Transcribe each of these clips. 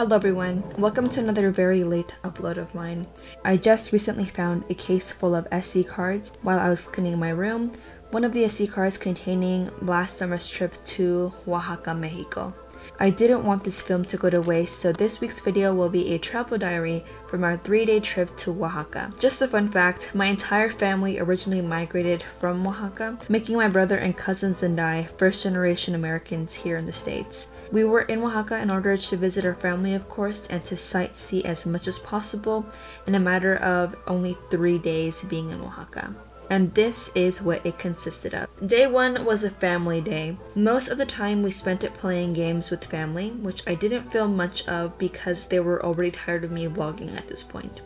Hello everyone, welcome to another very late upload of mine. I just recently found a case full of SC cards while I was cleaning my room, one of the SC cards containing last summer's trip to Oaxaca, Mexico. I didn't want this film to go to waste, so this week's video will be a travel diary from our 3-day trip to Oaxaca. Just a fun fact, my entire family originally migrated from Oaxaca, making my brother and cousins and I first-generation Americans here in the States. We were in Oaxaca in order to visit our family, of course, and to sightsee as much as possible in a matter of only 3 days being in Oaxaca. And this is what it consisted of. Day one was a family day. Most of the time we spent it playing games with family, which I didn't film much of because they were already tired of me vlogging at this point.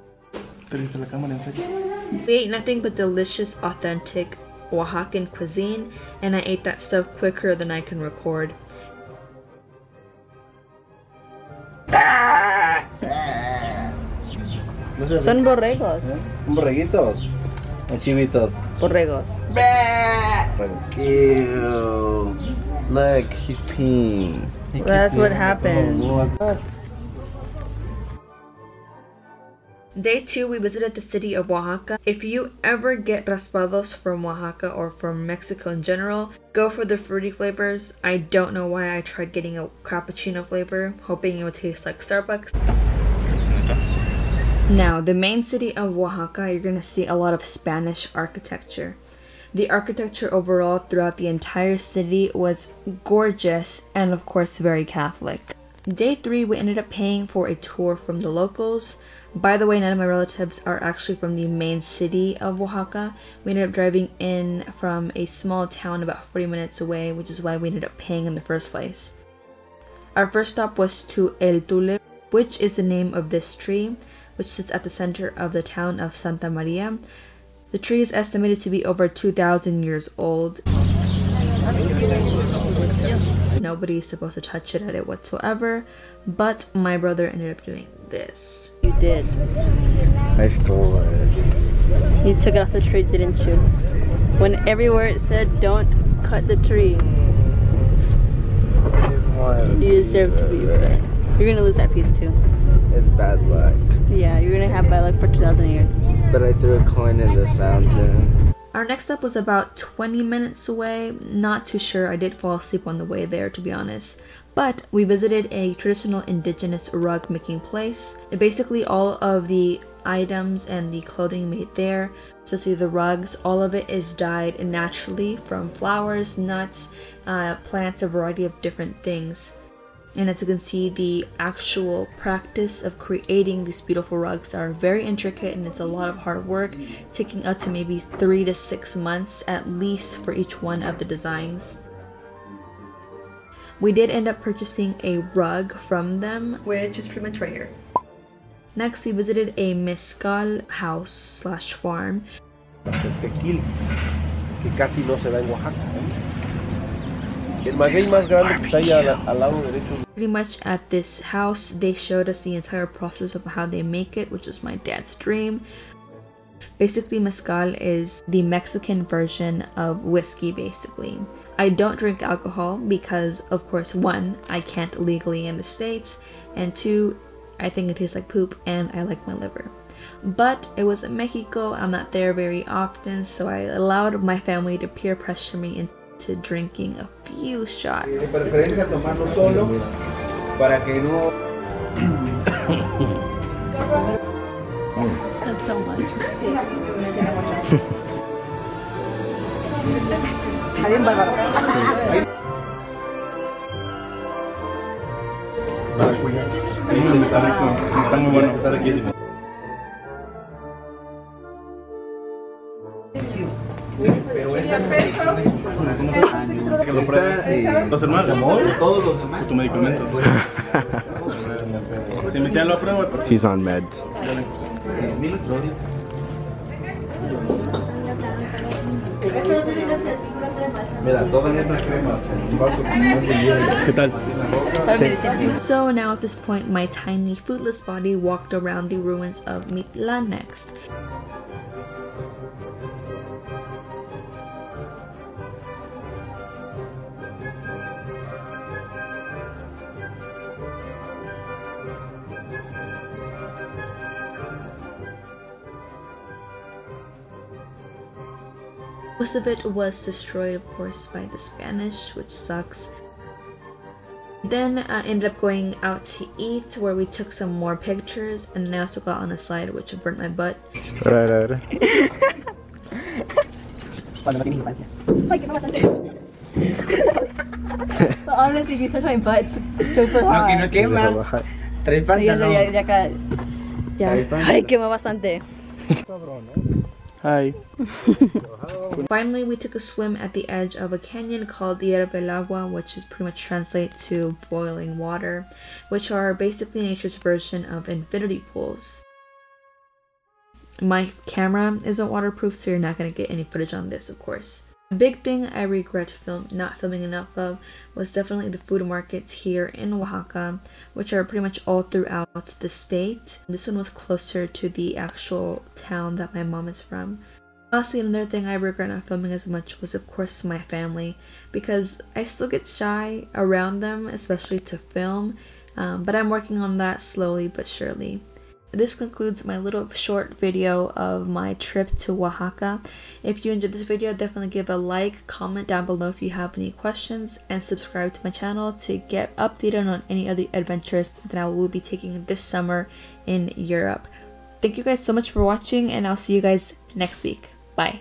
We ate nothing but delicious, authentic Oaxacan cuisine, and I ate that stuff quicker than I can record. Son borregos. Borreguitos. O chivitos. Borregos. Ew. Look, he's peeing. Well, that's what happens. Day 2, we visited the city of Oaxaca. If you ever get raspados from Oaxaca or from Mexico in general, go for the fruity flavors. I don't know why I tried getting a cappuccino flavor, hoping it would taste like Starbucks. Now, the main city of Oaxaca, you're going to see a lot of Spanish architecture. The architecture overall throughout the entire city was gorgeous and, of course, very Catholic. Day 3, we ended up paying for a tour from the locals. By the way, none of my relatives are actually from the main city of Oaxaca. We ended up driving in from a small town about 40 minutes away, which is why we ended up paying in the first place. Our first stop was to El Tule, which is the name of this tree, which sits at the center of the town of Santa Maria. The tree is estimated to be over 2,000 years old. Nobody's supposed to touch it at it whatsoever, but my brother ended up doing this. You did. I stole it. You took it off the tree, didn't you? When everywhere it said, don't cut the tree. You deserve to be with it. You're gonna lose that piece too. It's bad luck. Yeah, you're gonna have bad luck for 2,000 years. But I threw a coin in the fountain. Our next stop was about 20 minutes away. Not too sure. I did fall asleep on the way there, to be honest. But we visited a traditional indigenous rug making place. Basically, all of the items and the clothing made there, especially the rugs, all of it is dyed naturally from flowers, nuts, plants, a variety of different things. And as you can see, the actual practice of creating these beautiful rugs are very intricate, and it's a lot of hard work, taking up to maybe 3 to 6 months at least for each one of the designs. We did end up purchasing a rug from them, which is pretty much right here. Next, we visited a mezcal house slash farm. Pretty much at this house, they showed us the entire process of how they make it, which is my dad's dream. Basically, mezcal is the Mexican version of whiskey, basically. I don't drink alcohol because, of course, 1, I can't legally in the States, and 2, I think it tastes like poop and I like my liver. But it was in Mexico, I'm not there very often, so I allowed my family to peer pressure me into drinking a few shots. That's so much. He's on meds. So now at this point, my tiny foodless body walked around the ruins of Mitlán next. Most of it was destroyed, of course, by the Spanish, which sucks. Then I ended up going out to eat, where we took some more pictures, and I also got on a slide, which burnt my butt. But honestly, if you touch my butt, it's super hot. No, que no quema. Tres pantanos. Ya. Ay, quema bastante. Hi. Finally, we took a swim at the edge of a canyon called Hierve el Agua, which is pretty much translates to boiling water, which are basically nature's version of infinity pools. My camera isn't waterproof, so you're not going to get any footage on this, of course. The big thing I regret not filming enough of was definitely the food markets here in Oaxaca, which are pretty much all throughout the state. This one was closer to the actual town that my mom is from. Lastly, another thing I regret not filming as much was, of course, my family, because I still get shy around them, especially to film, but I'm working on that slowly but surely. This concludes my little short video of my trip to Oaxaca. If you enjoyed this video, definitely give a like, comment down below if you have any questions, and subscribe to my channel to get updated on any other adventures that I will be taking this summer in Europe. Thank you guys so much for watching, and I'll see you guys next week. Bye.